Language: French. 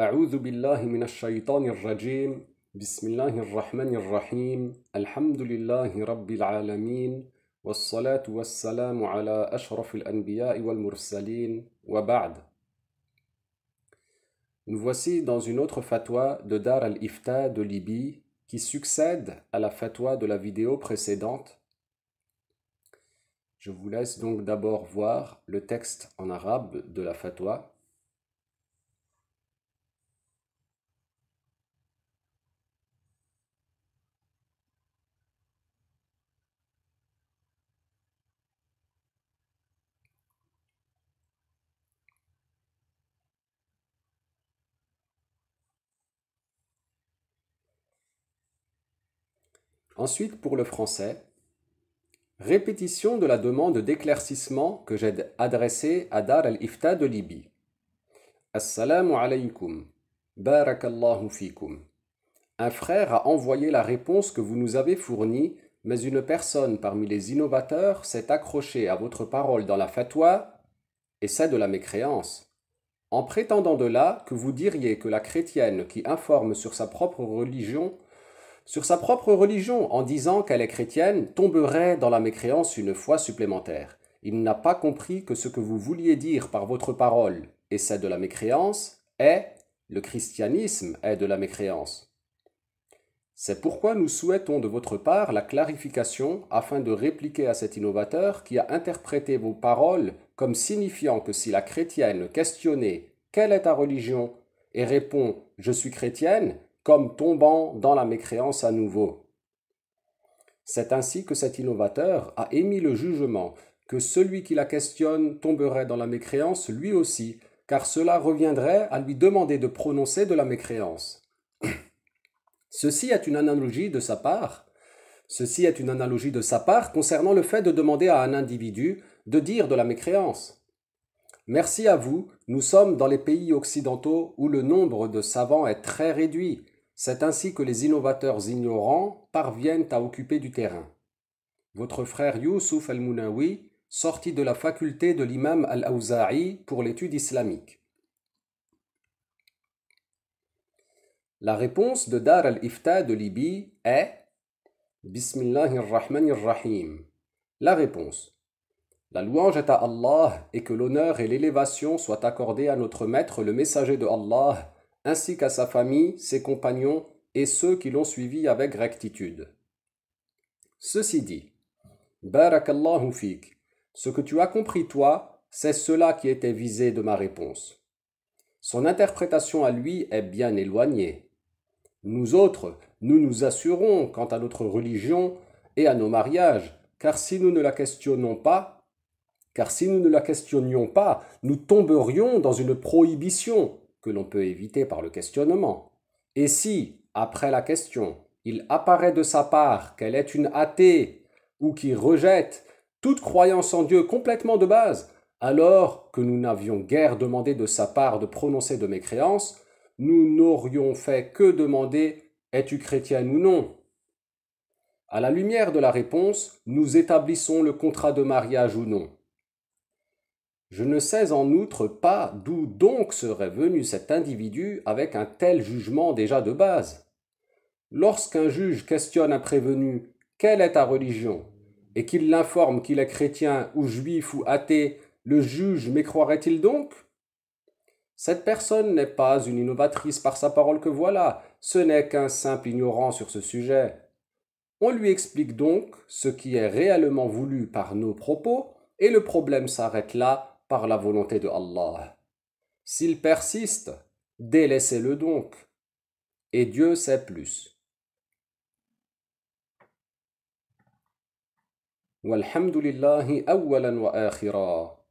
أعوذ بالله من الشيطان الرجيم بسم الله الرحمن الرحيم الحمد لله رب العالمين والصلاة والسلام على أشرف الأنبياء والمرسلين وبعد. Nous voici dans une autre fatwa de Dār al-Iftāʾ de Libye qui succède à la fatwa de la vidéo précédente. Je vous laisse donc d'abord voir le texte en arabe de la fatwa. Ensuite, pour le français, répétition de la demande d'éclaircissement que j'ai adressée à Dār al-Iftāʾ de Libye. Assalamu alaykum, Barakallahu fiq. Un frère a envoyé la réponse que vous nous avez fournie, mais une personne parmi les innovateurs s'est accrochée à votre parole dans la fatwa et c'est de la mécréance, en prétendant de là que vous diriez que la chrétienne qui informe sur sa propre religion en disant qu'elle est chrétienne tomberait dans la mécréance une fois supplémentaire. Il n'a pas compris que ce que vous vouliez dire par votre parole et celle de la mécréance est le christianisme est de la mécréance. C'est pourquoi nous souhaitons de votre part la clarification afin de répliquer à cet innovateur qui a interprété vos paroles comme signifiant que si la chrétienne questionnée « Quelle est ta religion ?» et répond « Je suis chrétienne » comme tombant dans la mécréance à nouveau. C'est ainsi que cet innovateur a émis le jugement que celui qui la questionne tomberait dans la mécréance lui aussi, car cela reviendrait à lui demander de prononcer de la mécréance. Ceci est une analogie de sa part concernant le fait de demander à un individu de dire de la mécréance. Merci à vous, nous sommes dans les pays occidentaux où le nombre de savants est très réduit. C'est ainsi que les innovateurs ignorants parviennent à occuper du terrain. Votre frère Youssouf al-Munawi, sorti de la faculté de l'imam al-Awza'i pour l'étude islamique. La réponse de Dār al-Iftāʾ de Libye est Bismillahirrahmanirrahim. La réponse. La louange est à Allah et que l'honneur et l'élévation soient accordés à notre maître, le messager de Allah, ainsi qu'à sa famille, ses compagnons et ceux qui l'ont suivi avec rectitude. Ceci dit, Barakallahu fiq, ce que tu as compris toi, c'est cela qui était visé de ma réponse. Son interprétation à lui est bien éloignée. Nous autres, nous nous assurons quant à notre religion et à nos mariages, car si nous ne la questionnions pas, nous tomberions dans une prohibition que l'on peut éviter par le questionnement. Et si, après la question, il apparaît de sa part qu'elle est une athée ou qui rejette toute croyance en Dieu complètement de base, alors que nous n'avions guère demandé de sa part de prononcer de mécréance, nous n'aurions fait que demander « Es-tu chrétienne ou non ?» À la lumière de la réponse, nous établissons le contrat de mariage ou non. Je ne sais en outre pas d'où donc serait venu cet individu avec un tel jugement déjà de base. Lorsqu'un juge questionne un prévenu « Quelle est ta religion ?» et qu'il l'informe qu'il est chrétien ou juif ou athée, le juge mécroirait-il donc? Cette personne n'est pas une innovatrice par sa parole que voilà, ce n'est qu'un simple ignorant sur ce sujet. On lui explique donc ce qui est réellement voulu par nos propos et le problème s'arrête là, par la volonté de Allah. S'il persiste, délaissez-le donc. Et Dieu sait plus. Walhamdulillahi awalan wa akhirah.